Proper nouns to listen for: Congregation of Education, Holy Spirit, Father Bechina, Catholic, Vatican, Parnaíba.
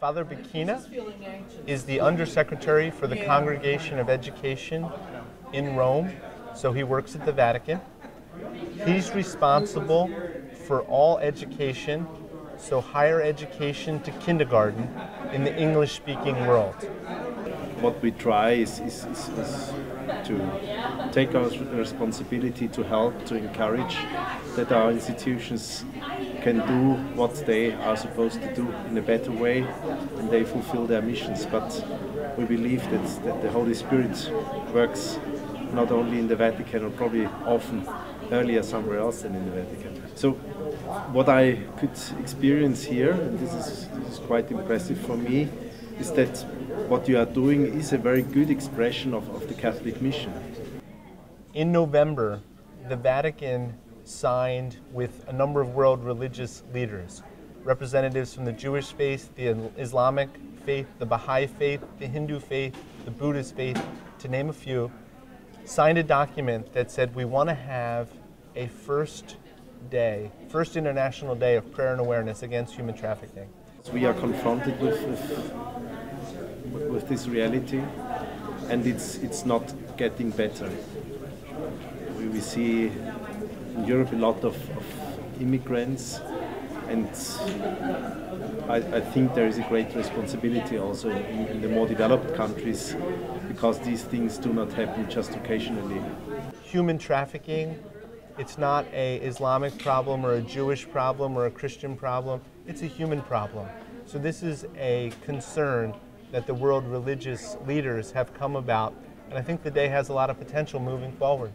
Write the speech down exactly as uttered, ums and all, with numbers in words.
Father Bechina is the Undersecretary for the Congregation of Education in Rome, so he works at the Vatican. He's responsible for all education, so higher education to kindergarten in the English-speaking world. What we try is, is, is, is to take our responsibility to help, to encourage that our institutions can do what they are supposed to do in a better way, and they fulfill their missions. But we believe that, that the Holy Spirit works not only in the Vatican, or probably often earlier somewhere else than in the Vatican. So what I could experience here, and this is, this is quite impressive for me, is that what you are doing is a very good expression of, of the Catholic mission. In November, the Vatican signed with a number of world religious leaders, representatives from the Jewish faith, the Islamic faith, the Baha'i faith, the Hindu faith, the Buddhist faith, to name a few, signed a document that said we want to have a first day, first international day of prayer and awareness against human trafficking. We are confronted with, with, with this reality, and it's, it's not getting better. We, we see in Europe a lot of, of immigrants, and I, I think there is a great responsibility also in, in the more developed countries, because these things do not happen just occasionally. Human trafficking, it's not an Islamic problem or a Jewish problem or a Christian problem, it's a human problem. So this is a concern that the world religious leaders have come about, and I think the day has a lot of potential moving forward.